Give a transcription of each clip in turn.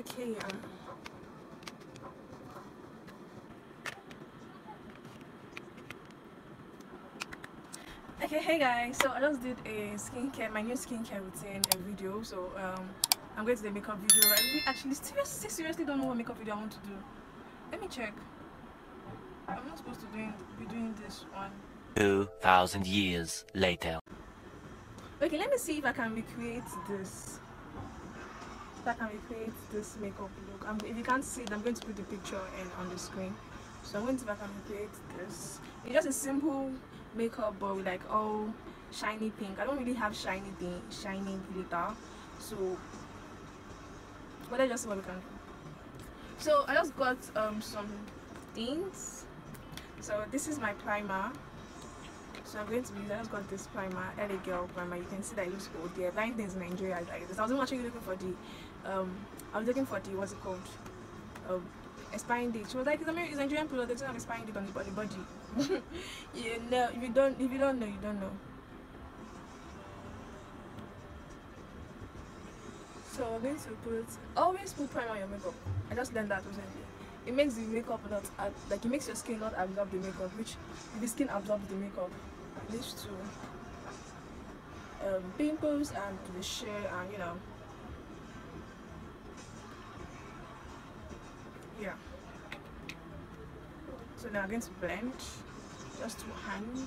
Okay, yeah. Okay, hey guys, so I just did a skincare, my new skincare routine video. So I'm going to do a makeup video. I really actually seriously don't know what makeup video I want to do. Let me check. I'm not supposed to be doing this one. 2,000 years later. Okay, let me see if I can recreate this. If I can recreate this makeup look. If you can't see it, I'm going to put the picture on the screen. So I'm going to see if I can recreate this. It's just a simple makeup, but with like all shiny pink. I don't really have shiny glitter. So, let's just see what we can do. So I just got some things. So this is my primer. So I'm going to be using, I just got this primer, LA Girl primer. You can see that it looks old there. Buying things in Nigeria like this. I wasn't actually looking for the what's it called? Expiring date. She was like, it's Nigerian product, they don't have expiring date on the body. Yeah, no, if you don't know, you don't know. So I'm going to put, always put primer on your makeup. I just learned that recently. It makes the makeup not, like it makes your skin not absorb the makeup, which if the skin absorbs the makeup, leads to pimples and the sheer and, you know. Yeah. So now I'm going to blend, just to hand.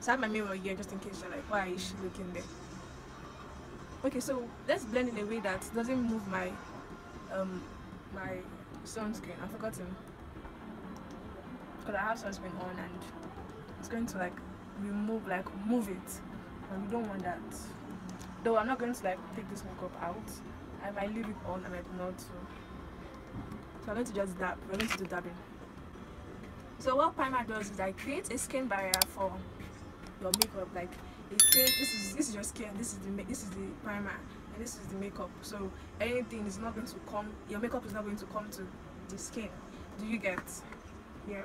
So I have my mirror here just in case you're like, why is she looking there? Okay, so let's blend in a way that doesn't move my, my sunscreen. I've forgotten. Because I have sunscreen on and it's going to like remove, like move it. And we don't want that. Though I'm not going to like take this makeup out. I might leave it on, I might not. So I'm going to just dab. We're going to do dabbing. So what primer does is like create a skin barrier for your makeup. Like it creates, this is your skin, this is the primer, and this is the makeup. So anything is not going to come. Your makeup is not going to come to the skin. Do you get? Yeah.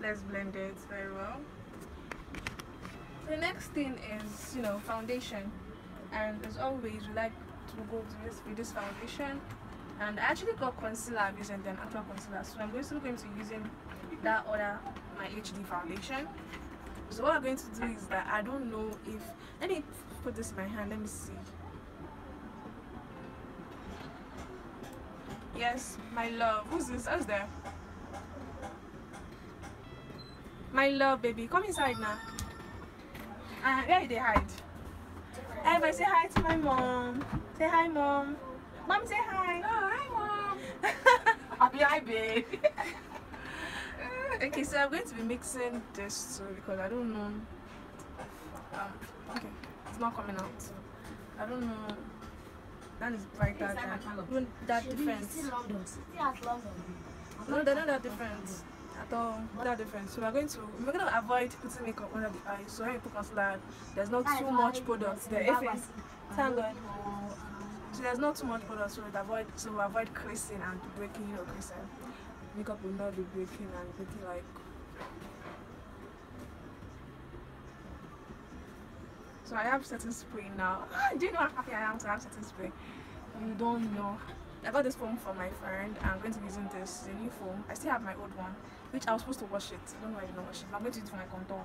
Let's blend it very well. The next thing is foundation, and as always we like to go to this with this foundation. And I actually got concealer recently, an actual concealer, so I'm still going to be using that other, my HD foundation. So what I'm going to do is that I don't know if, let me put this in my hand, let me see. Yes, my love, who's this? Who's there? My love, baby, come inside now. Where did they hide? Everybody say hi to my mom. Say hi, mom. Mom, say hi. Oh, hi, mom. Happy hi, babe. Okay, so I'm going to be mixing this too because I don't know. Okay, it's not coming out. I don't know. That is brighter than that difference. No, they're not that different at all. That different. So we're gonna avoid putting makeup under the eyes. So when you put concealer, there's not too much product there. If it's, thank God. So there's not too much product, so we avoid creasing and breaking, creasing. Makeup will not be breaking and breaking like. So I have setting spray now. Do you know how happy I am to have setting spray? You don't know. I got this foam from my friend. I'm going to be using this, the new foam. I still have my old one, which I was supposed to wash it. I don't know why I didn't wash it. I'm going to use it for my contour,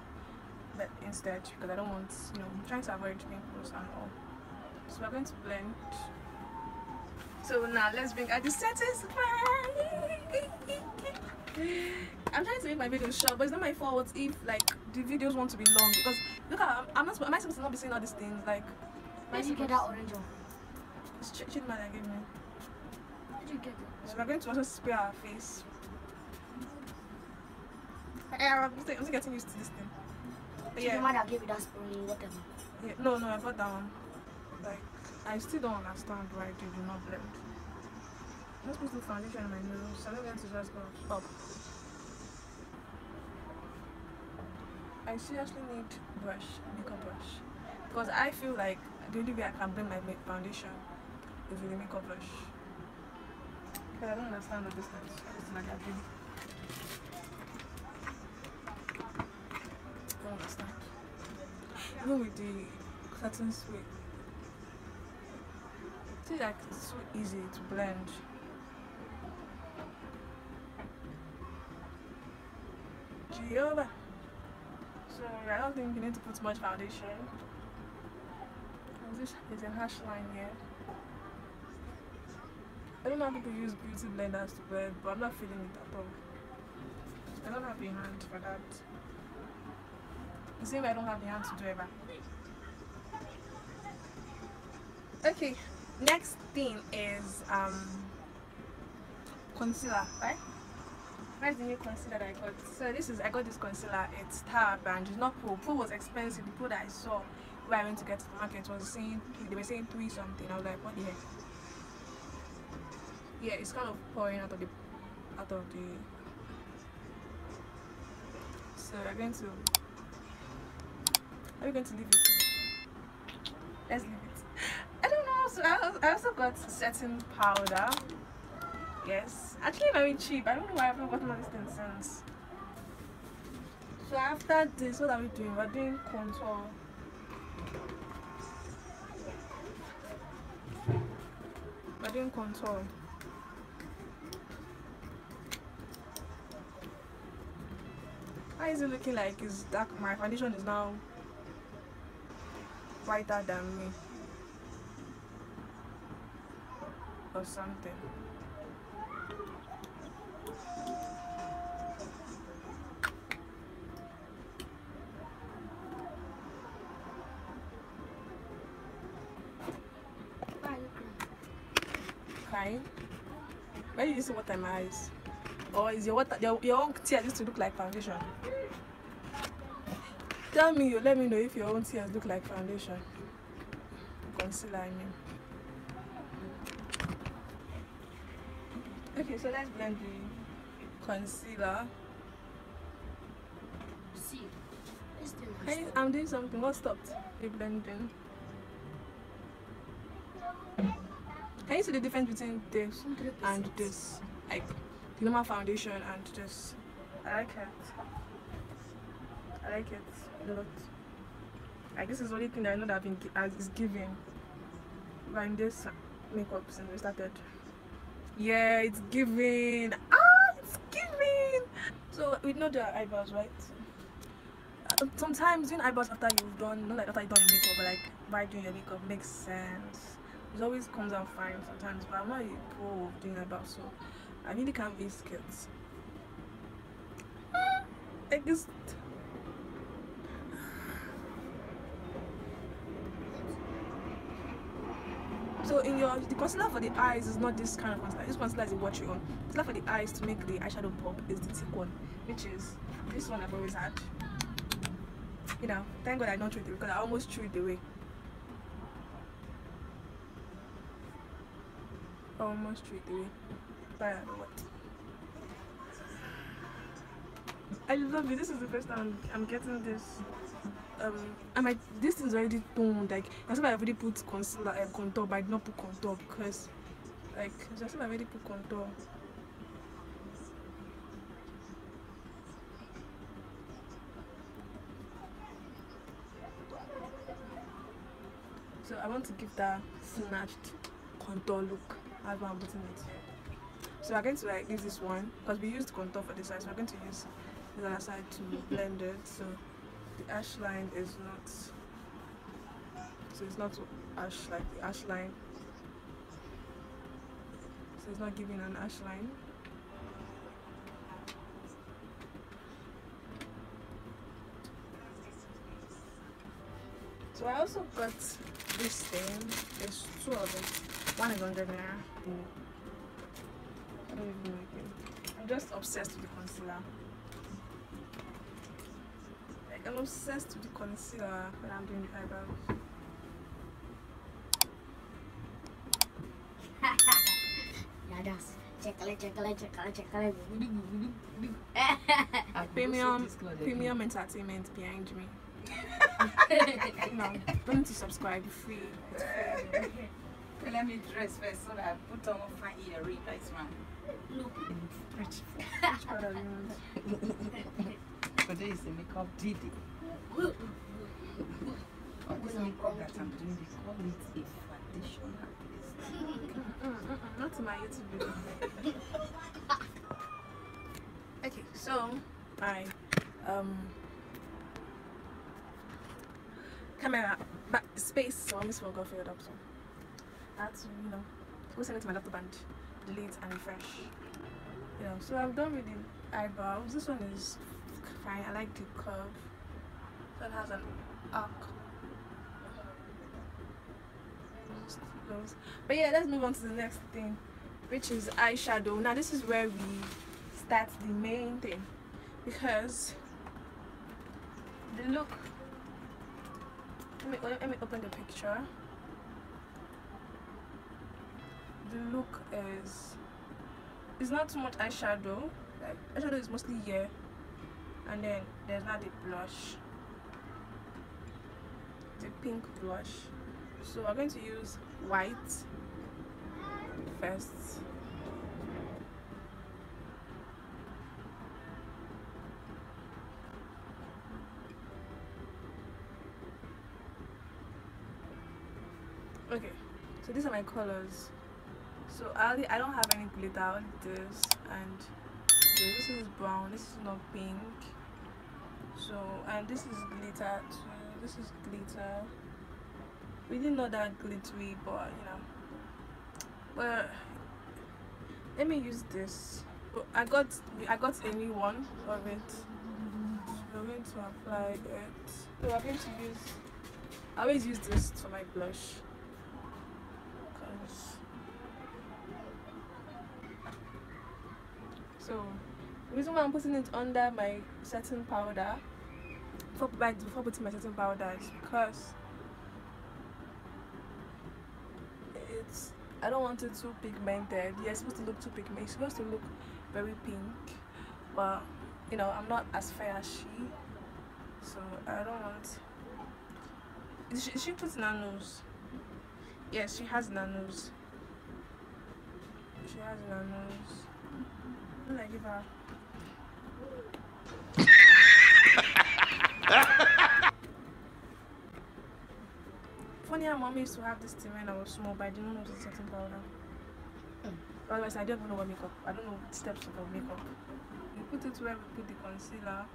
but instead because I don't want, I'm trying to avoid pimples and all. So we're going to blend. So now let's bring out the setting spray. I'm trying to make my video short, but it's not my fault if like the videos want to be long, because look how am I supposed to not be saying all these things like. Where did you get that orange one? It's Chidman that gave me. Where did you get it? So we're going to also spray our face. I'm still getting used to this thing. But yeah. Chidman that gave you that spray, whatever. Yeah, no, I got that one. Like, I still don't understand why they do not blend. I'm not supposed to foundation on my nose, so I'm not going to just go up. I seriously need makeup brush. Because I feel like the only way I can bring my foundation is with a makeup brush. Because I don't understand what this is. It's like I don't understand. Even with the satin spray. See, like, it's so easy to blend. Jehovah. So I don't think you need to put much foundation. And this is a harsh line here. I don't know how people use beauty blenders to blend, but I'm not feeling it at all. I don't have the hand for that. The same way I don't have the hand to do ever. Okay, next thing is concealer, right? Where's the new concealer that I got? So this is, I got this concealer, it's Star brand, it's not Pro. Pro was expensive. The Pro that I saw where I went to get to the market was saying, they were saying 3 something. I was like, what the heck? Yeah, it's kind of pouring out of the So we're going to, are we going to leave it? Let's leave it. I don't know. So I also got setting powder. Yes, actually very cheap. I don't know why I haven't gotten all these things since. So after this, what are we doing? We're doing contour. We're doing contour. Why is it looking like it's dark? My foundation is now whiter than me or something. Crying? Why did you see water in my eyes? Or is your water, your own tears used to look like foundation? Tell me, you let me know if your own tears look like foundation. Concealer, I mean. Okay, so let's blend the concealer. See, hey, I'm doing something. What stopped? The blending. Can you see the difference between this and this? Like the normal foundation and this. I like it. I like it a lot. Like this is the only thing that I know that I've been is giving. When this makeup since we started. Yeah, it's giving. Ah, it's giving. So we know the eyebrows, right? Sometimes doing eyebrows after you've done, not like after you've done your makeup, but like by doing your makeup makes sense. It always comes out fine sometimes, but I'm not a pro of doing eyebrows, so I really can't be scared. I just. So in your, the concealer for the eyes is not this kind of concealer. This concealer is a watery one. Concealer for the eyes to make the eyeshadow pop is the thick one, which is this one I've always had. You know, thank God I don't throw it away because I almost threw it away. Almost threw it away. But I don't know what. I love it. This is the first time I'm getting this. And my, this is already toned, like that's why I already put concealer and contour, but I did not put contour because like that's why I already put contour. So I want to give that snatched contour look as I'm putting it. So we're going to like use this one because we used contour for this side, so we're going to use the other side to blend it. So the ash line is not, so it's not ash like the ash line, so it's not giving an ash line. So I also got this thing, there's 2 of it, one is under there. I don't even like it. I'm just obsessed with the concealer. I'm obsessed with the concealer when I'm doing the eyebrows. Yeah, that's chocolate. Premium entertainment behind me. No, don't need to subscribe. Free. It's free. Okay, let me dress first so that I put on my earring. That's one. Look. Today is the makeup did it. This makeup that I'm doing, they call it a foundation. back to my YouTube video. Okay, so my camera back space, so I almost forgot filled up, so I had to, you know, go send it to my laptop and delete and refresh. You know, so I'm done with the eyebrows. This one is fine. I like the curve. So it has an arc. But yeah, let's move on to the next thing, which is eyeshadow. Now this is where we start the main thing, because the look, let me open the picture. The look is not too much eyeshadow. Like, eyeshadow is mostly here, and then there's not the blush, the pink blush. So I'm going to use white first. Okay, so these are my colors. So I don't have any glitter. Only this and this. This is brown. This is not pink. So, and this is glitter too. This is glitter. Really not that glittery, but you know. But let me use this. I got a new one of it. So I'm going to apply it. So I'm going to use. I always use this for my blush. So the reason why I'm putting it under my setting powder, before putting my setting powder, is because I don't want it too pigmented. Yeah, it's supposed to look too pigmented. It's supposed to look very pink, but you know, I'm not as fair as she, so I don't want. She puts nanos. Yes, she has nanos. She has nanos. What did I give her? Funny how mommy used to have this thing when I was small, but I didn't know it was setting powder. Otherwise, I don't even know what makeup. I don't know the steps of makeup. We put it where we put the concealer.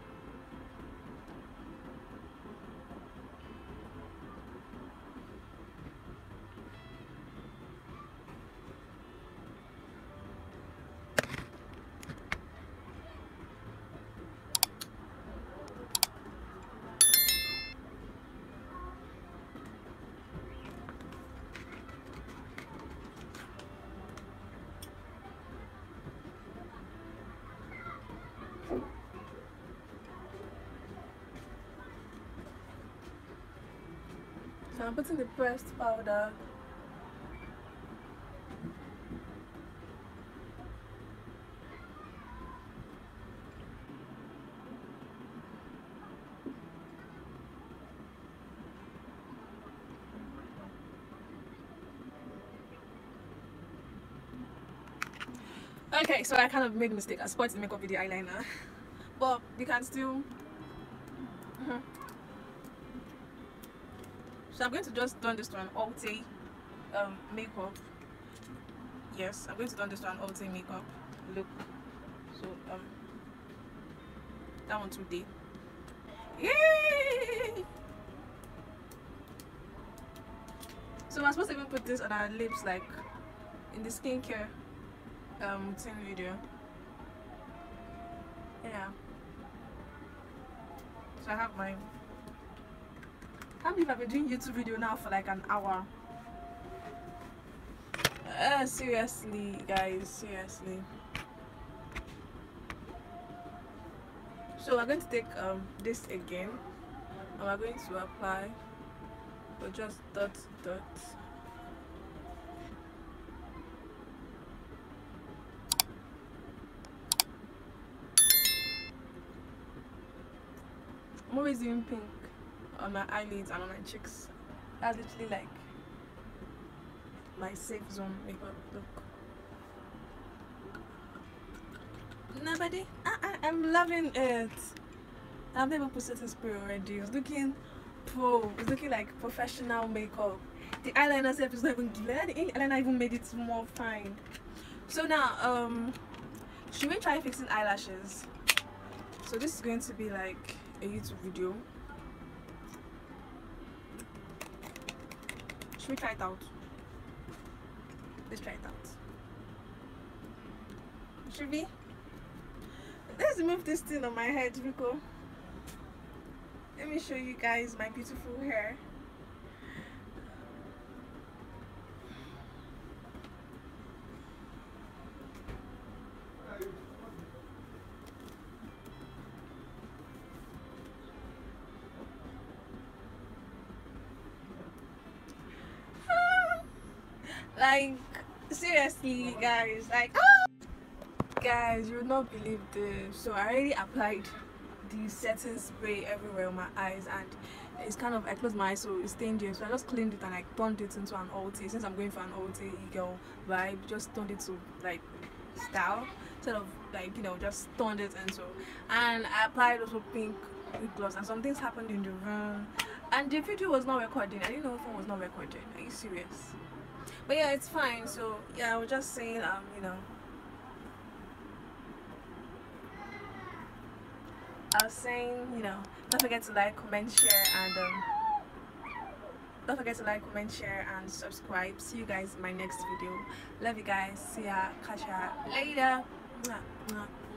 So I'm putting the pressed powder. Okay, so I kind of made a mistake. I spoiled the makeup with the eyeliner, but you can still. So I'm going to just done this one ALTÉ makeup. Yes, I'm going to done this one ALTÉ makeup look. So that one today. Yay! So I'm supposed to even put this on our lips, like in the skincare thing video. Yeah. So I have my. I believe I've been doing YouTube video now for like an hour. Seriously, guys, seriously. So we're going to take this again, and we're going to apply, but just dot dot. I'm always doing pink on my eyelids and on my cheeks. That's literally like my safe zone makeup look. Nobody, I'm loving it. I've never put setting spray already. It's looking pro. It's looking like professional makeup. The eyeliner itself is not even glad. The eyeliner even made it more fine. So now, should we try fixing eyelashes? So this is going to be like a YouTube video. Should we try it out? Let's try it out. Should we? Let's move this thing on my head, Rico. Let me show you guys my beautiful hair. Like, seriously guys, like, guys, you will not believe this. So I already applied the setting spray everywhere on my eyes, and it's kind of, I closed my eyes so it's stained here, so I just cleaned it and I turned it into an ALTÉ. Since I'm going for an ALTÉ girl vibe, just turned it to like style instead of like, you know, just turned it. And so, and I applied also pink lip gloss, and some things happened in the room and the video was not recording. I didn't know if it was not recording. Are you serious? But yeah, it's fine. So yeah, I was just saying, you know, don't forget to like, comment, share, and subscribe. See you guys in my next video. Love you guys. See ya. Catch ya later. Mwah, mwah.